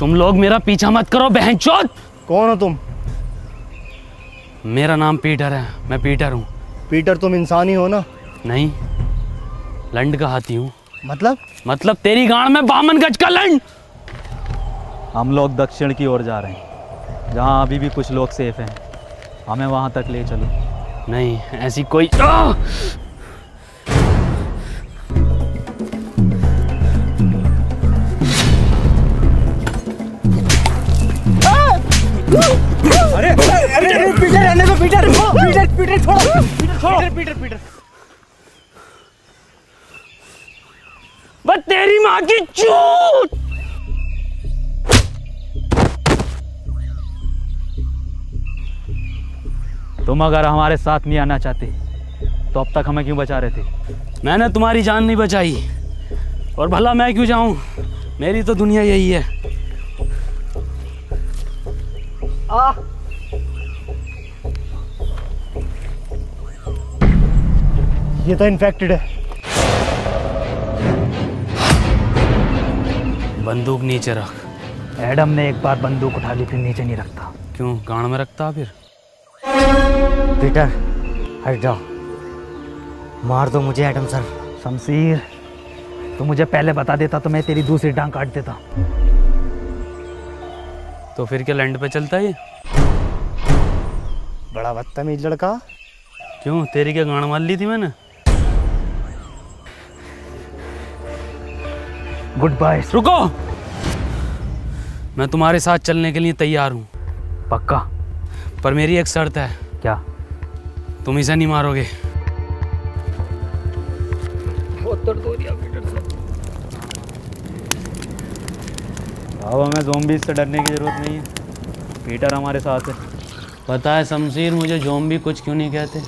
तुम लोग मेरा पीछा मत करो बहनचोद। कौन हो तुम? मेरा नाम पीटर है, मैं पीटर हूँ। पीटर तुम इंसान ही हो ना? नहीं, लंड का हाथी हूँ। मतलब? मतलब तेरी गांड में बामन गज का लंड। हम लोग दक्षिण की ओर जा रहे हैं, जहाँ अभी भी कुछ लोग सेफ हैं। हमें वहाँ तक ले चलो। नहीं, ऐसी कोई अरे पीटर रहने दो। पीटर छोड़ो, पीटर बस तेरी माँ की चूत। तुम अगर हमारे साथ नहीं आना चाहते तो अब तक हमें क्यों बचा रहे थे? मैंने तुम्हारी जान नहीं बचाई और भला मैं क्यों जाऊं? मेरी तो दुनिया यही है। ये तो इन्फेक्टेड है। बंदूक नीचे रख। एडम ने एक बार बंदूक उठा ली, फिर नीचे नहीं रखता। क्यों? गांड में रखता। फिर पीटर हट जाओ, मार दो मुझे एडम सर। शमशीर, तू मुझे पहले बता देता तो मैं तेरी दूसरी टांग काट देता। तो फिर क्या लैंड पे चलता है? बड़ा बदतमीज लड़का। क्यों, तेरी क्या गांड मार ली थी मैंने? Good bye. रुको, मैं तुम्हारे साथ चलने के लिए तैयार हूँ। पक्का? पर मेरी एक शर्त है। क्या? तुम इसे नहीं मारोगे। बहुत दर्द हो रहा है पीटर साहब। अब हमें ज़ॉम्बीज़ से डरने की ज़रूरत नहीं है, पीटर हमारे साथ है। पता है शमशीर, मुझे ज़ॉम्बी कुछ क्यों नहीं कहते।